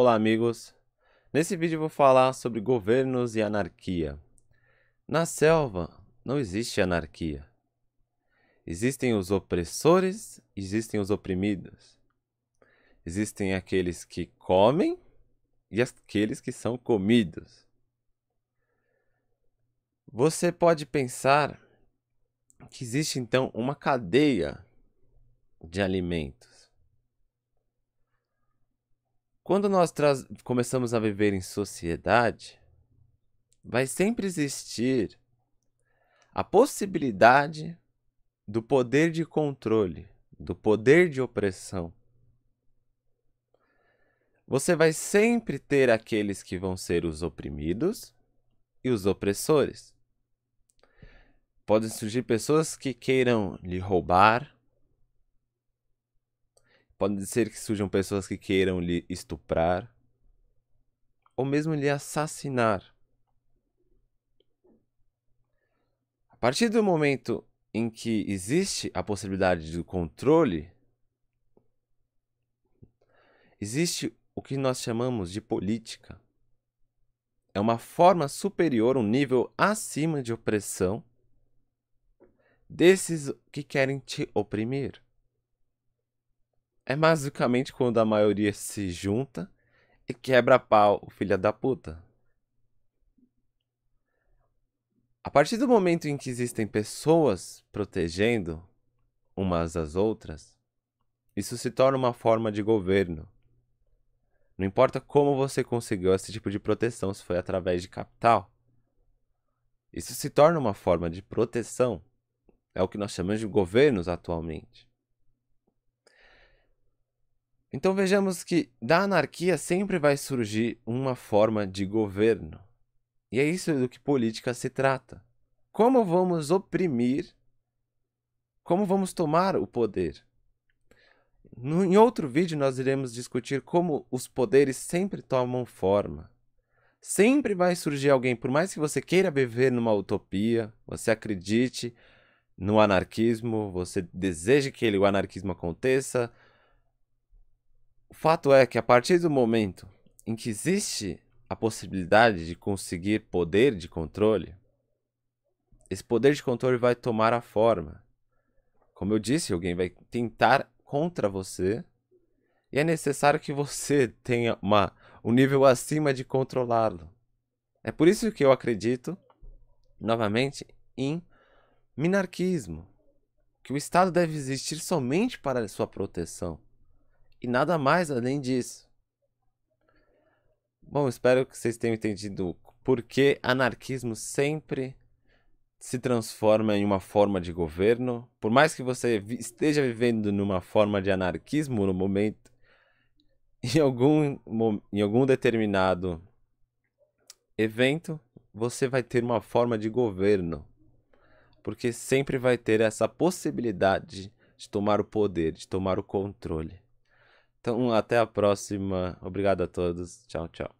Olá amigos, nesse vídeo eu vou falar sobre governos e anarquia. Na selva não existe anarquia. Existem os opressores, existem os oprimidos. Existem aqueles que comem e aqueles que são comidos. Você pode pensar que existe então uma cadeia de alimentos. Quando nós começamos a viver em sociedade, vai sempre existir a possibilidade do poder de controle, do poder de opressão. Você vai sempre ter aqueles que vão ser os oprimidos e os opressores. Podem surgir pessoas que queiram lhe roubar. Pode ser que surjam pessoas que queiram lhe estuprar ou mesmo lhe assassinar. A partir do momento em que existe a possibilidade do controle, existe o que nós chamamos de política. É uma forma superior, um nível acima de opressão desses que querem te oprimir. É basicamente quando a maioria se junta e quebra a pau o filho da puta. A partir do momento em que existem pessoas protegendo umas às outras, isso se torna uma forma de governo. Não importa como você conseguiu esse tipo de proteção, se foi através de capital. Isso se torna uma forma de proteção. É o que nós chamamos de governos atualmente. Então vejamos que da anarquia sempre vai surgir uma forma de governo. E é isso do que política se trata. Como vamos oprimir? Como vamos tomar o poder? Em outro vídeo nós iremos discutir como os poderes sempre tomam forma. Sempre vai surgir alguém, por mais que você queira viver numa utopia, você acredite no anarquismo, você deseja que o anarquismo aconteça. O fato é que a partir do momento em que existe a possibilidade de conseguir poder de controle, esse poder de controle vai tomar a forma. Como eu disse, alguém vai tentar contra você e é necessário que você tenha um nível acima de controlá-lo. É por isso que eu acredito, novamente, em minarquismo, que o Estado deve existir somente para sua proteção. E nada mais além disso. Bom, espero que vocês tenham entendido por que anarquismo sempre se transforma em uma forma de governo. Por mais que você esteja vivendo numa forma de anarquismo no momento, em algum determinado evento, você vai ter uma forma de governo. Porque sempre vai ter essa possibilidade de tomar o poder, de tomar o controle. Então, até a próxima. Obrigado a todos. Tchau, tchau.